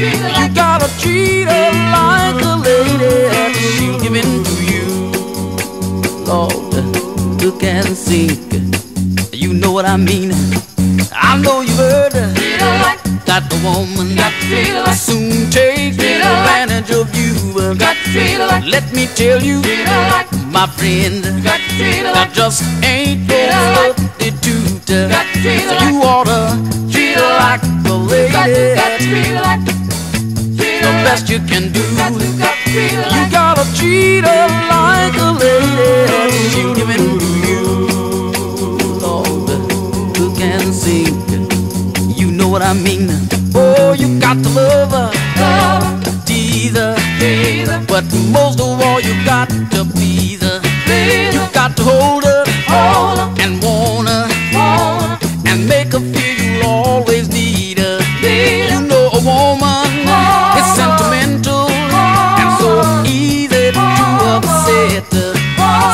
You gotta treat her like a lady after she's given to you. Lord, look and sink. You know what I mean. I know you've heard that the woman will soon take advantage of you. Let me tell you, my friend, I just ain't no substitute. So you oughta treat her like a lady. The best you can do, you gotta treat her like a lady. She's giving to you, Lord, look and sink. You know what I mean. Oh, you got to love her, tease her, but most of all, you got to please her. You got to hold her and warn her and make her feel you'll always need her. You know a woman is sentimental and so easy to upset her.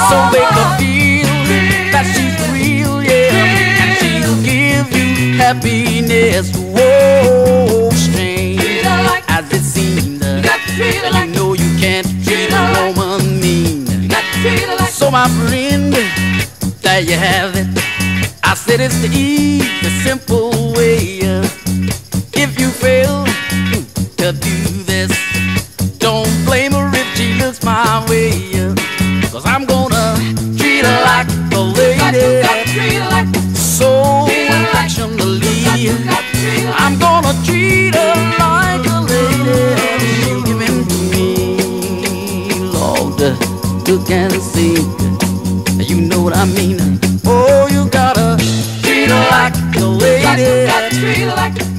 So make her feel that she's real, yeah, and she'll give you happiness. Whoa, strange as it seems, you know you can't treat a woman mean. So my friend, there you have it. I said it's the easy, simple way. If you fail to do this, don't blame her if she looks my way. 'Cause I'm gonna treat her like a lady, so affectionately. I'm gonna treat her like a lady. She's given to me, Lord, look and see. You know what I mean. Oh, you gotta treat her like a lady.